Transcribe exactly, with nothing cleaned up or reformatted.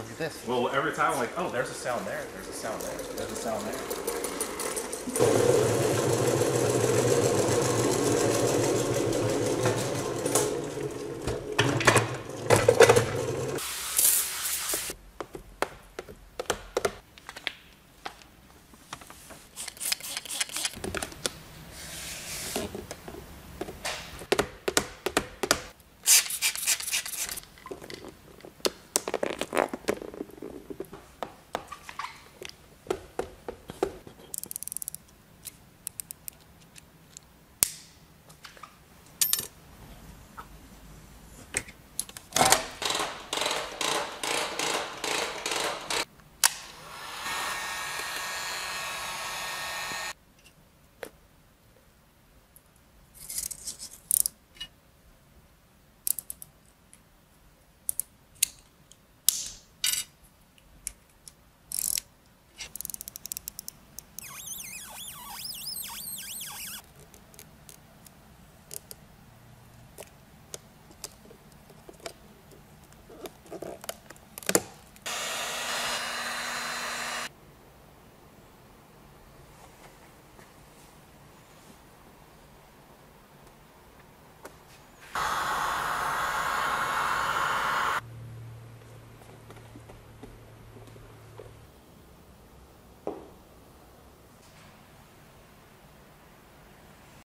over this. Well, every time I'm like, oh, there's a sound there, there's a sound there, there's a sound there.